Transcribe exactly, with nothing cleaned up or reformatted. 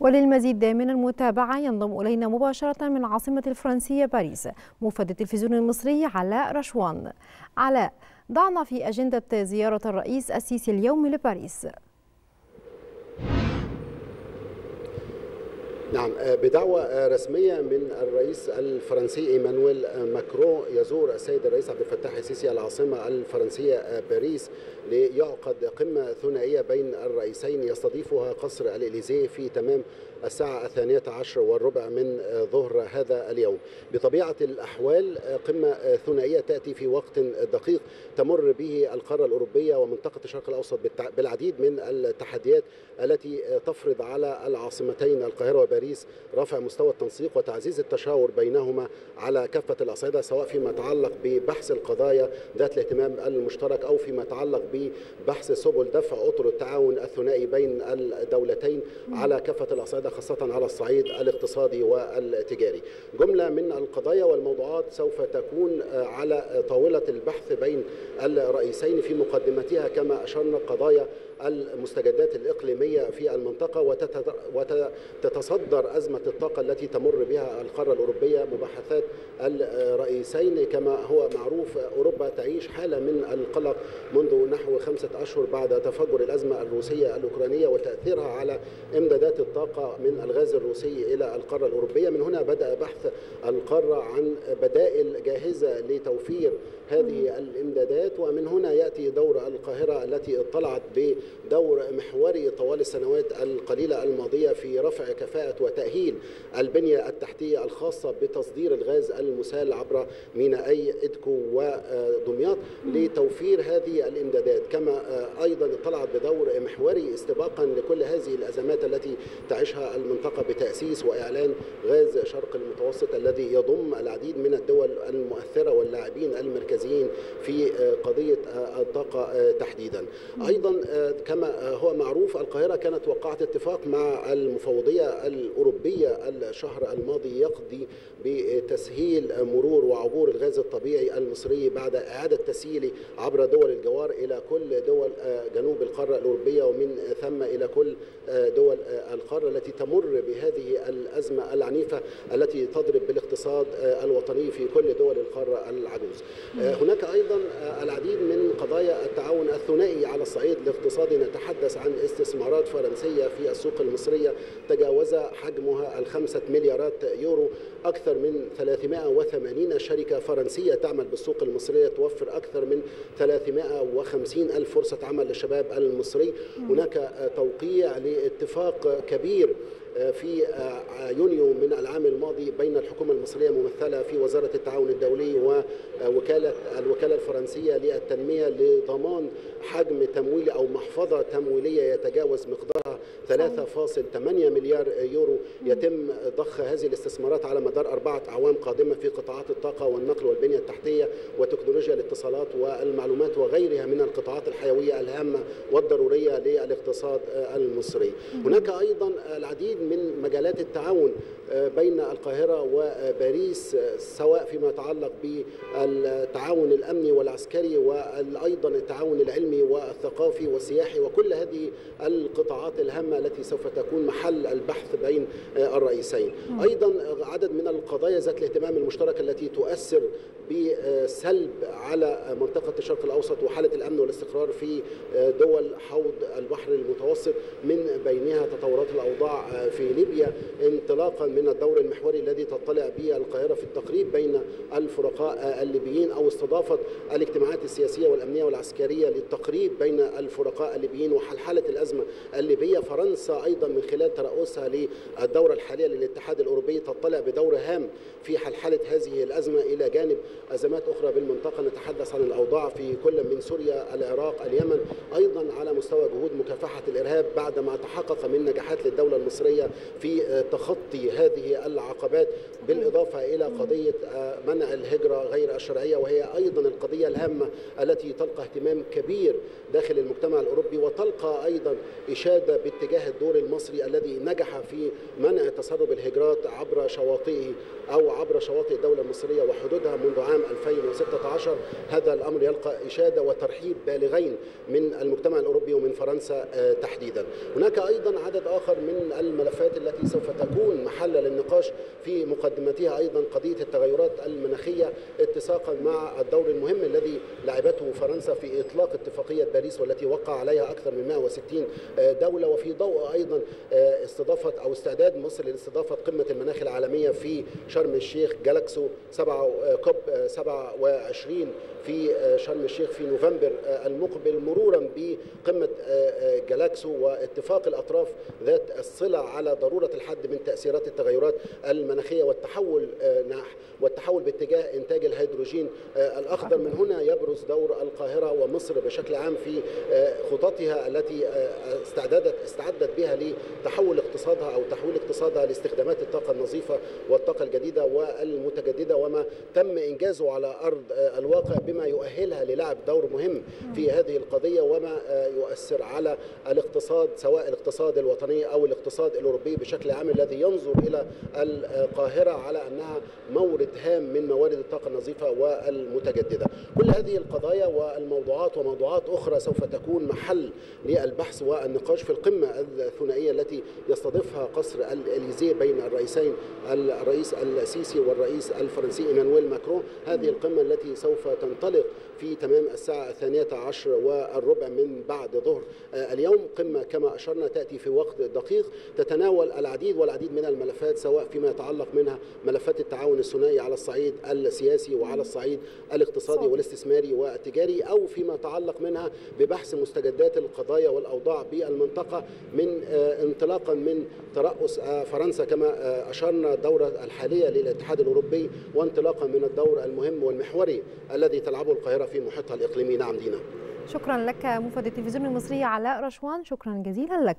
وللمزيد من المتابعة ينضم إلينا مباشرة من العاصمة الفرنسية باريس موفد التلفزيون المصري علاء رشوان. علاء، ضعنا في أجندة زيارة الرئيس السيسي اليوم لباريس. نعم، بدعوة رسمية من الرئيس الفرنسي إيمانويل ماكرون يزور السيد الرئيس عبد الفتاح السيسي العاصمة الفرنسية باريس ليعقد قمة ثنائية بين الرئيسين يستضيفها قصر الإليزيه في تمام الساعة الثانية عشر والربع من ظهر هذا اليوم. بطبيعة الأحوال قمة ثنائية تأتي في وقت دقيق تمر به القارة الأوروبية ومنطقة الشرق الأوسط بالعديد من التحديات التي تفرض على العاصمتين القاهرة وباريس باريس رفع مستوى التنسيق وتعزيز التشاور بينهما على كافة الأصعدة، سواء فيما يتعلق ببحث القضايا ذات الاهتمام المشترك أو فيما يتعلق ببحث سبل دفع أطر التعاون الثنائي بين الدولتين على كافة الأصعدة، خاصة على الصعيد الاقتصادي والتجاري. جملة من القضايا والموضوعات سوف تكون على طاولة البحث بين الرئيسين، في مقدمتها كما أشرنا قضايا المستجدات الإقليمية في المنطقة وتتصدر أزمة الطاقة التي تمر بها القارة الأوروبية. مباحثات الرئيسين كما هو معروف، أوروبا تعيش حالة من القلق منذ نحو خمسة أشهر بعد تفجر الأزمة الروسية الأوكرانية وتأثيرها على إمدادات الطاقة من الغاز الروسي إلى القارة الأوروبية. من هنا بدأ بحث القارة عن بدائل جاهزة لتوفير هذه الإمدادات، ومن هنا يأتي دور القاهرة التي اطلعت ب دور محوري طوال السنوات القليلة الماضية في رفع كفاءة وتأهيل البنية التحتية الخاصة بتصدير الغاز المسال عبر ميناء إدكو ودمياط لتوفير هذه الإمدادات، كما أيضا اطلعت بدور محوري استباقا لكل هذه الأزمات التي تعيشها المنطقة بتأسيس وإعلان غاز شرق المتوسط الذي يضم العديد من الدول المؤثرة واللاعبين المركزيين في قضية الطاقة تحديدا. أيضا كما هو معروف القاهرة كانت وقعت اتفاق مع المفوضية الأوروبية الشهر الماضي يقضي بتسهيل مرور وعبور الغاز الطبيعي المصري بعد إعادة تسييله عبر دول الجوار إلى كل دول جنوب القارة الأوروبية، ومن ثم إلى كل دول القارة التي تمر بهذه الأزمة العنيفة التي تضرب بالاقتصاد الوطني في كل دول القارة العجوز. هناك أيضا العديد من قضايا التعاون الثنائي على الصعيد الاقتصادي. نتحدث عن استثمارات فرنسية في السوق المصرية تجاوز حجمها الخمسة مليارات يورو، أكثر من ثلاثمائة وثمانين شركة فرنسية تعمل بالسوق المصرية توفر أكثر من ثلاثمائة وخمسين ألف فرصة عمل للشباب المصري. هناك توقيع لاتفاق كبير في يونيو من العام الماضي بين الحكومة المصرية ممثلة في وزارة التعاون الدولي ووكالة الوكالة الفرنسية للتنمية لضمان حجم تمويل أو محفظة تمويلية يتجاوز مقدارها ثلاثة فاصلة ثمانية مليار يورو، يتم ضخ هذه الاستثمارات على مدار أربعة أعوام قادمة في قطاعات الطاقة والنقل والبنية التحتية وتكنولوجيا الاتصالات والمعلومات وغيرها من القطاعات الحيوية الهامة والضرورية للاقتصاد المصري. هناك أيضا العديد من مجالات التعاون بين القاهرة وباريس، سواء فيما يتعلق بالتعاون الأمني والعسكري وأيضا التعاون العلمي والثقافي والسياحي، وكل هذه القطاعات الهامة التي سوف تكون محل البحث بين الرئيسين. أيضا عدد من القضايا ذات الاهتمام المشترك التي تؤثر بسلب على منطقة الشرق الأوسط وحالة الأمن والاستقرار في دول حوض البحر المتوسط، من بينها تطورات الأوضاع في ليبيا انطلاقا من الدور المحوري الذي تطلع به القاهرة في التقريب بين الفرقاء الليبيين، أو استضافة الاجتماعات السياسية والأمنية والعسكرية للتقريب بين الفرقاء الليبيين وحلحلة الأزمة الليبية. فرنسا أيضا من خلال ترأسها للدورة الحالية للاتحاد الأوروبي تطلع بدور هام في حلحلة هذه الأزمة، إلى جانب أزمات أخرى بالمنطقة. نتحدث عن الأوضاع في كل من سوريا، العراق، اليمن، أيضا على مستوى جهود مكافحة الإرهاب بعدما تحقق من نجاحات للدولة المصرية في تخطي هذه العقبات، بالإضافة إلى قضية منع الهجرة غير الشرعية، وهي أيضا القضية الهامة التي تلقى اهتمام كبير داخل المجتمع الأوروبي وتلقى أيضا إشادة باتجاه تجاه الدور المصري الذي نجح في منع تسرب الهجرات عبر شواطئه أو عبر شواطئ الدولة المصرية وحدودها منذ عام ألفين وستة عشر. هذا الأمر يلقى إشادة وترحيب بالغين من المجتمع الأوروبي ومن فرنسا تحديدا. هناك أيضا عدد آخر من الملفات التي سوف تكون محل للنقاش، في مقدمتها أيضا قضية التغيرات المناخية اتساقا مع الدور المهم الذي لعبته فرنسا في إطلاق اتفاقية باريس والتي وقع عليها أكثر من مئة وستين دولة، وفي ضوء أيضا استضافة أو استعداد مصر لاستضافة قمة المناخ العالمية في شرم الشيخ جالاكسو كوب سبعة وعشرين في شرم الشيخ في نوفمبر المقبل، مرورا بقمة جالاكسو واتفاق الأطراف ذات الصلة على ضرورة الحد من تأثيرات التغيرات المناخية والتحول نحو والتحول باتجاه إنتاج الهيدروجين الأخضر. من هنا يبرز دور القاهرة ومصر بشكل عام في خططها التي استعدادت استعدت بها لتحول اقتصادها أو تحويل اقتصادها لاستخدامات الطاقة النظيفة والطاقة الجديدة والمتجددة، وما تم إنجازه على أرض الواقع بما يؤهلها للعب دور مهم في هذه القضية، وما يؤثر على الاقتصاد سواء الاقتصاد الوطني أو الاقتصاد الأوروبي بشكل عام، الذي ينظر إلى القاهرة على أنها مورد هام من موارد الطاقة النظيفة والمتجددة. كل هذه القضايا والموضوعات وموضوعات أخرى سوف تكون محل للبحث والنقاش في القمة الثنائية التي يستضيفها قصر الإليزيه بين الرئيسين، الرئيس السيسي والرئيس الفرنسي إيمانويل ماكرون. هذه القمة التي سوف تنطلق في تمام الساعة الثانية عشر والربع من بعد ظهر اليوم. قمة كما أشرنا تأتي في وقت دقيق، تتناول العديد والعديد من الملفات، سواء فيما يتعلق منها ملفات التعاون الثنائي على الصعيد السياسي وعلى الصعيد الاقتصادي والاستثماري والتجاري، أو فيما يتعلق منها ببحث مستجدات القضايا والأوضاع بالمنطقة، من انطلاقا من ترأس فرنسا كما أشرنا الدورة الحالية للاتحاد الأوروبي، وانطلاقا من الدور المهم والمحوري الذي تلعبه القاهرة في محيطها الإقليمي. نعم دينا، شكرا لك. مفيد التلفزيون المصري علاء رشوان، شكرا جزيلا لك.